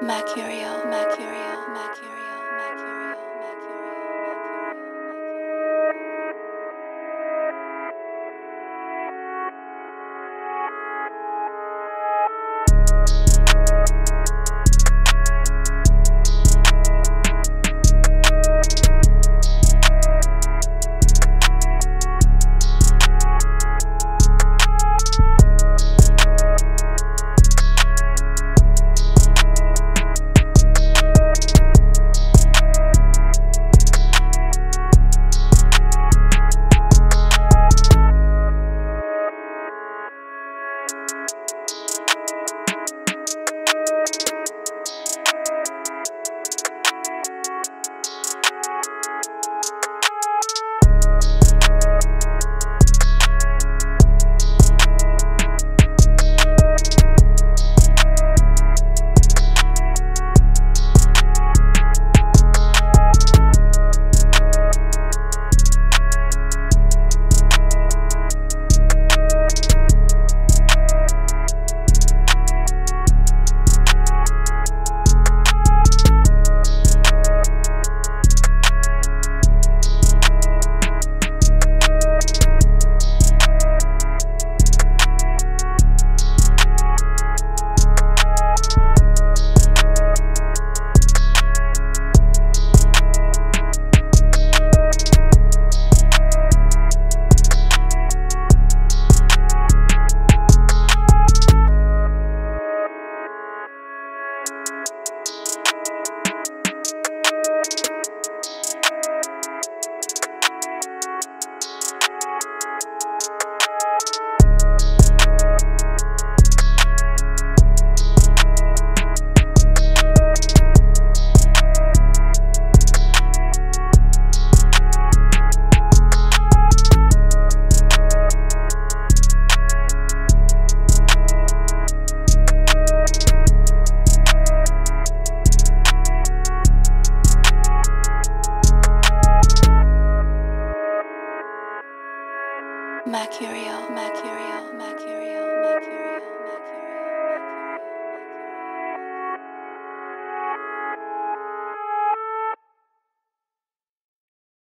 Mercurial.